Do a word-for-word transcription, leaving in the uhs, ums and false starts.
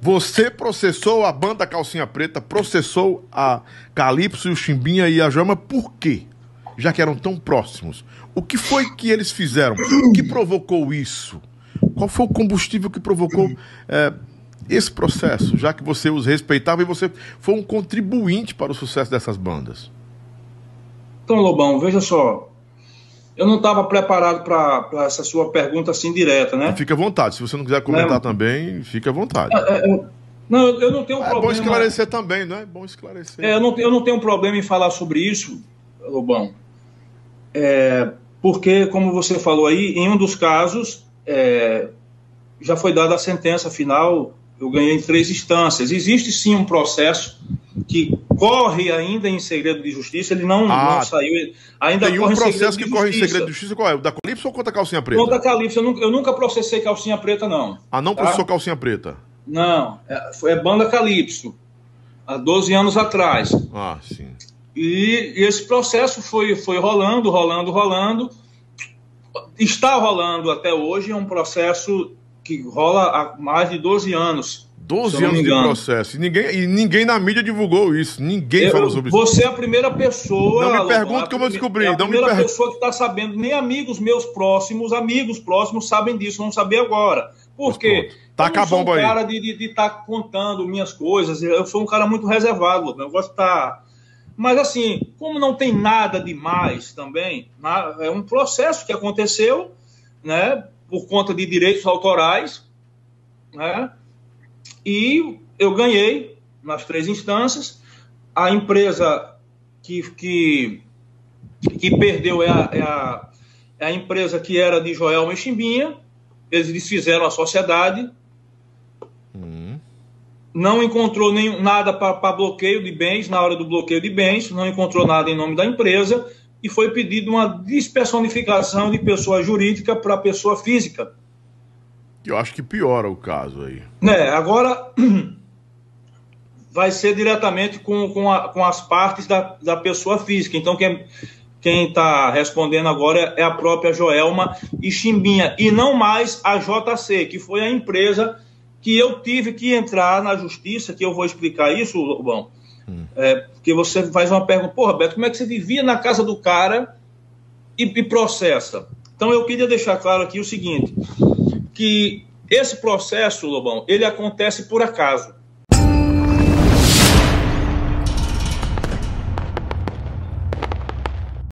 Você processou a banda Calcinha Preta, processou a Calypso e o Ximbinha e a Joelma, por quê? Já que eram tão próximos. O que foi que eles fizeram? O que provocou isso? Qual foi o combustível que provocou é, esse processo, já que você os respeitava e você foi um contribuinte para o sucesso dessas bandas? Então, Lobão, veja só. Eu não estava preparado para essa sua pergunta assim direta, né? Fica à vontade. Se você não quiser comentar não, também, fica à vontade. É, é, não, eu não tenho um é problema... É bom esclarecer também, né? É bom esclarecer. É, eu, não, eu não tenho um problema em falar sobre isso, Lobão. É, porque, como você falou aí, em um dos casos, é, já foi dada a sentença final, eu ganhei em três instâncias. Existe sim um processo que corre ainda em segredo de justiça, ele não, ah, não saiu. Ainda tem corre um processo que corre em segredo de justiça, qual é? O da Calypso ou contra a Calcinha Preta? Contra a Calypso, eu nunca, eu nunca processei Calcinha Preta, não. Ah, não tá? Processou Calcinha Preta? Não, é, foi a banda Calypso, há doze anos atrás. Ah, sim. E, e esse processo foi, foi rolando, rolando, rolando, está rolando até hoje, é um processo que rola há mais de doze anos. doze anos de processo. E ninguém, e ninguém na mídia divulgou isso. Ninguém eu, falou sobre você isso. Você é a primeira pessoa... Não me pergunte como eu descobri. É a não primeira me pessoa que está sabendo. Nem amigos meus próximos, amigos próximos sabem disso. Vão saber agora. Por quê? Taca a bomba aí. Eu sou um cara de estar tá contando minhas coisas. Eu sou um cara muito reservado. Eu gosto de estar... Tá... Mas assim, como não tem nada demais também, é um processo que aconteceu, né? Por conta de direitos autorais, né? E eu ganhei nas três instâncias. A empresa que, que, que perdeu é a, é, a, é a empresa que era de Joelma e Ximbinha. Eles desfizeram a sociedade. Uhum. Não encontrou nenhum, nada para bloqueio de bens, na hora do bloqueio de bens. Não encontrou nada em nome da empresa. E foi pedido uma despersonificação de pessoa jurídica para pessoa física. Eu acho que piora o caso aí. É, agora vai ser diretamente com, com, a, com as partes da, da pessoa física. Então quem quem está respondendo agora é a própria Joelma e Ximbinha. E não mais a J C, que foi a empresa que eu tive que entrar na justiça, que eu vou explicar isso, Lobão. Hum. É, porque você faz uma pergunta, pô, Roberto, como é que você vivia na casa do cara e, e processa? Então eu queria deixar claro aqui o seguinte... que esse processo, Lobão, ele acontece por acaso.